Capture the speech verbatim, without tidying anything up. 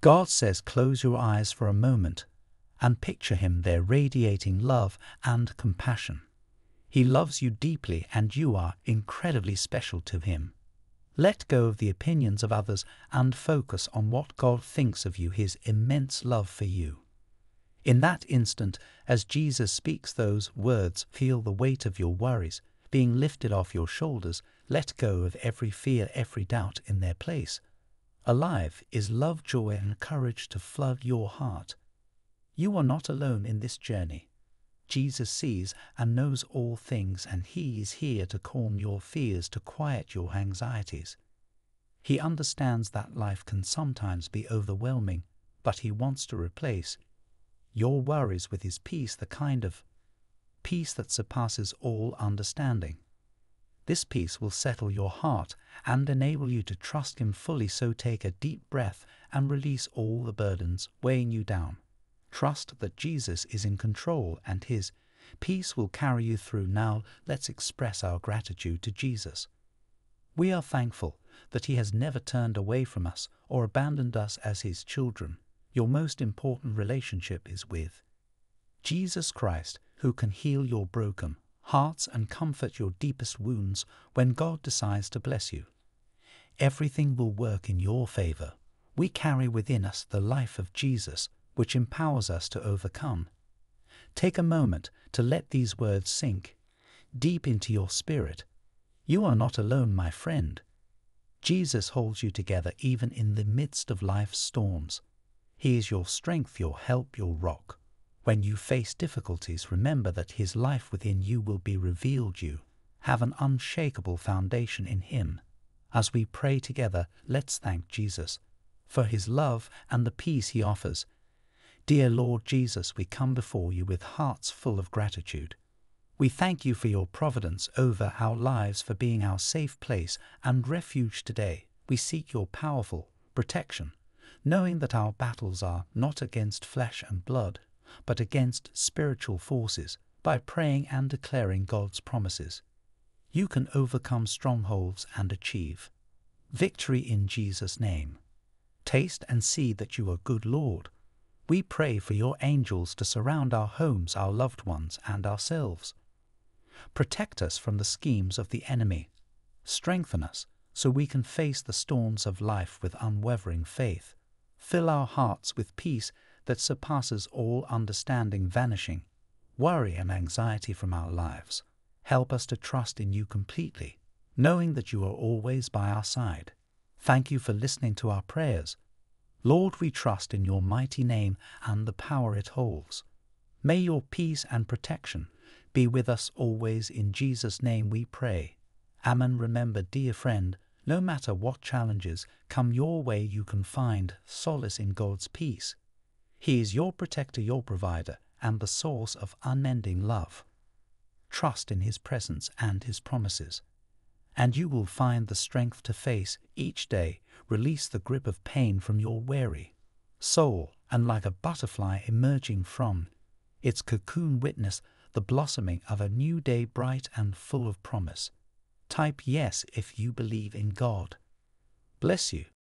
God says close your eyes for a moment and picture him there radiating love and compassion. He loves you deeply and you are incredibly special to him. Let go of the opinions of others and focus on what God thinks of you, his immense love for you. In that instant, as Jesus speaks those words, feel the weight of your worries being lifted off your shoulders. Let go of every fear, every doubt in their place. Alive is love, joy, and courage to flood your heart. You are not alone in this journey. Jesus sees and knows all things, and he is here to calm your fears, to quiet your anxieties. He understands that life can sometimes be overwhelming, but he wants to replace your worries with his peace, the kind of peace that surpasses all understanding. This peace will settle your heart and enable you to trust him fully, so take a deep breath and release all the burdens weighing you down. Trust that Jesus is in control and his peace will carry you through. Now let's express our gratitude to Jesus. We are thankful that he has never turned away from us or abandoned us as his children. Your most important relationship is with Jesus Christ, who can heal your broken hearts and comfort your deepest wounds. When God decides to bless you, everything will work in your favor. We carry within us the life of Jesus, which empowers us to overcome. Take a moment to let these words sink deep into your spirit. You are not alone, my friend. Jesus holds you together even in the midst of life's storms. He is your strength, your help, your rock. When you face difficulties, remember that his life within you will be revealed. You have an unshakable foundation in him. As we pray together, let's thank Jesus for his love and the peace he offers. Dear Lord Jesus, we come before you with hearts full of gratitude. We thank you for your providence over our lives, for being our safe place and refuge today. We seek your powerful protection, knowing that our battles are not against flesh and blood, but against spiritual forces. By praying and declaring God's promises, you can overcome strongholds and achieve victory in Jesus' name. Taste and see that you are good, Lord. We pray for your angels to surround our homes, our loved ones, and ourselves. Protect us from the schemes of the enemy. Strengthen us so we can face the storms of life with unwavering faith. Fill our hearts with peace that surpasses all understanding, vanishing worry and anxiety from our lives. Help us to trust in you completely, knowing that you are always by our side. Thank you for listening to our prayers. Lord, we trust in your mighty name and the power it holds. May your peace and protection be with us always. In Jesus' name we pray. Amen. Remember, dear friend, no matter what challenges come your way, you can find solace in God's peace. He is your protector, your provider, and the source of unending love. Trust in his presence and his promises, and you will find the strength to face each day. Release the grip of pain from your weary soul, and like a butterfly emerging from its cocoon, witness the blossoming of a new day, bright and full of promise. Type yes if you believe in God. Bless you.